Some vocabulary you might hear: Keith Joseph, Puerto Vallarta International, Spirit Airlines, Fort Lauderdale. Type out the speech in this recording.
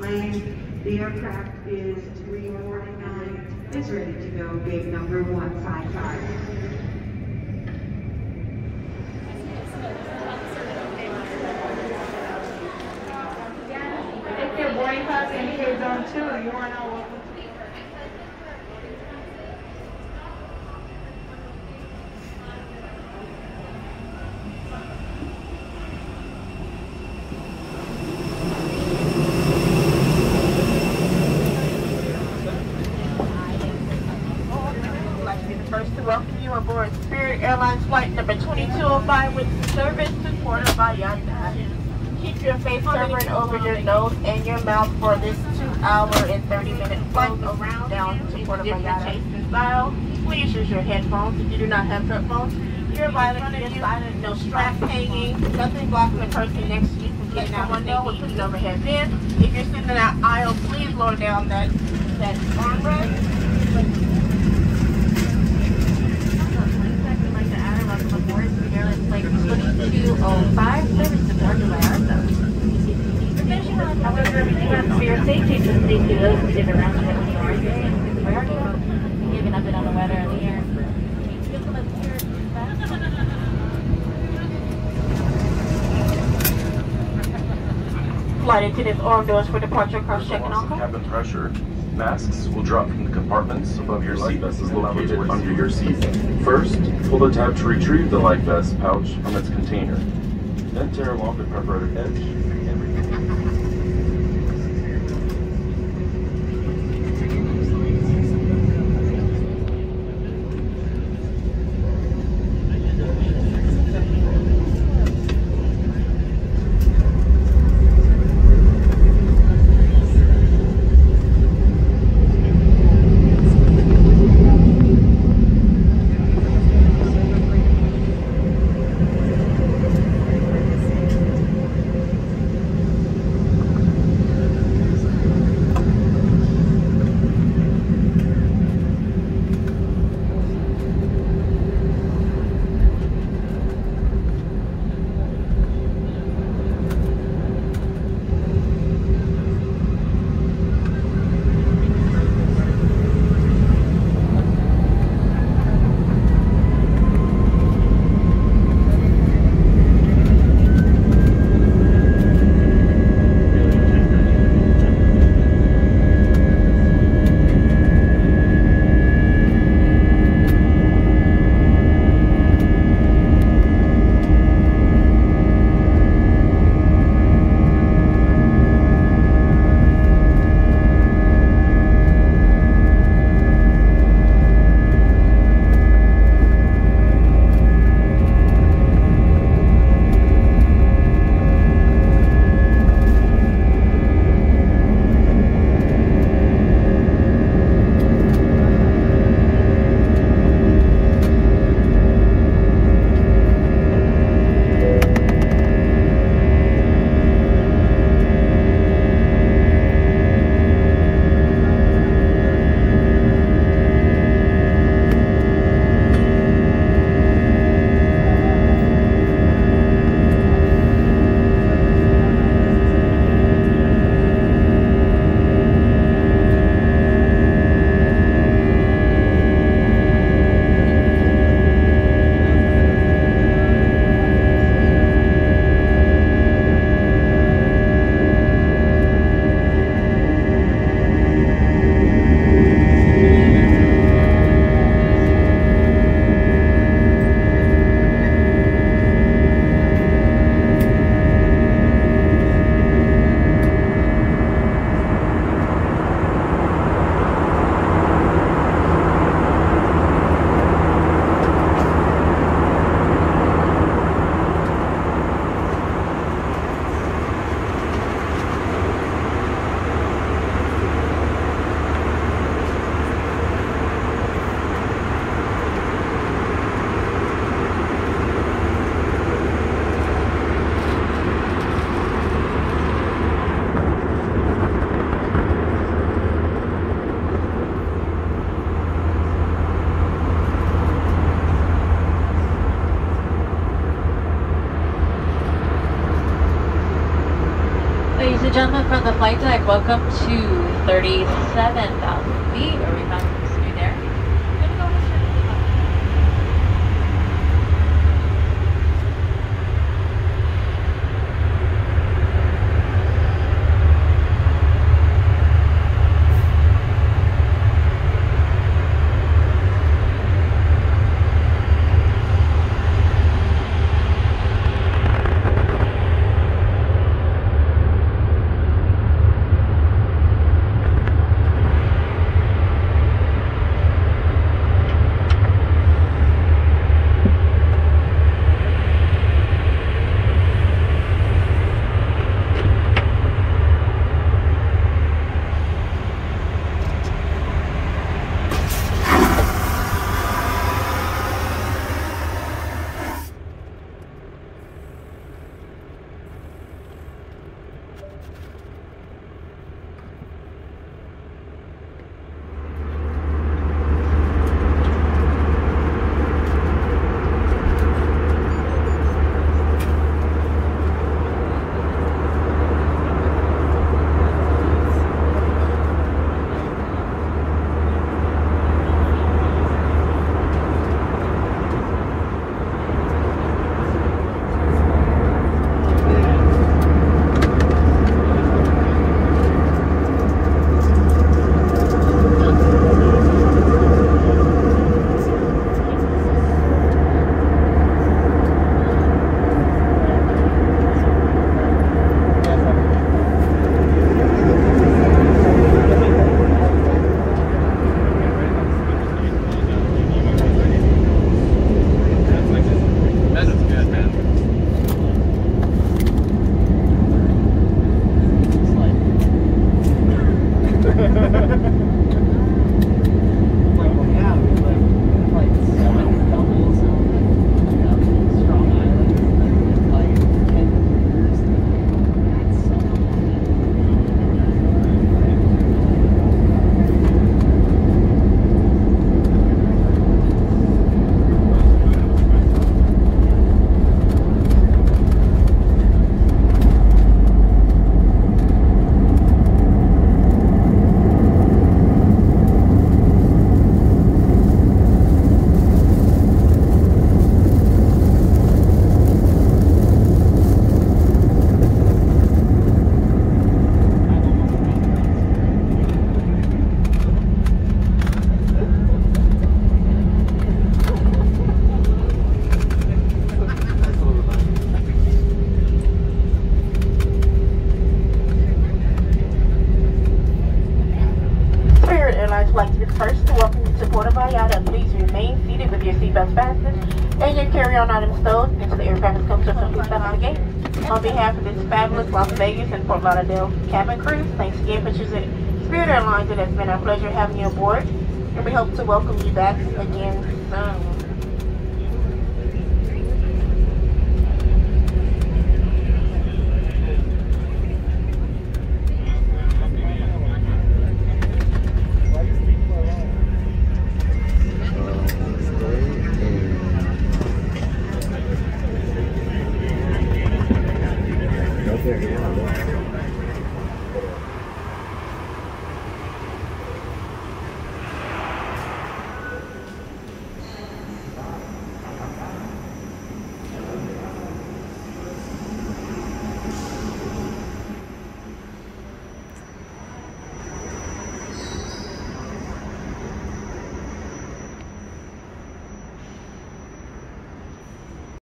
plane. The aircraft is 349. It's ready to go, gate number 155. Too, you are now welcome. I'd like to be the first to welcome you aboard Spirit Airlines flight number 2205 with service to Puerto Vallarta. Keep your face covered over your nose and your mouth for this 2-hour and 30-minute flight around down to Puerto Vallarta style. Please use your headphones if you do not have headphones. Your violin is silent, no strap hanging, nothing blocking the person next to you from getting out one window with an overhead bin. If you're sitting in that aisle, please lower down that armrest. Flight attendants, all doors for departure, cross-check and all. Cabin pressure. Masks will drop from the compartments above your seat. This is located under your seat. First, pull the tab to retrieve the life vest pouch from its container. Then tear along the perforated edge. from the flight deck, welcome to 37,000 feet. Are we back to the street there? Puerto Vallarta, please remain seated with your seatbelts fastened and your carry-on items stowed into the aircraft coaster from the gate. On behalf of this fabulous Las Vegas and Fort Lauderdale cabin crew, thanks again for choosing Spirit Airlines. It has been our pleasure having you aboard, and we hope to welcome you back again soon. There you go.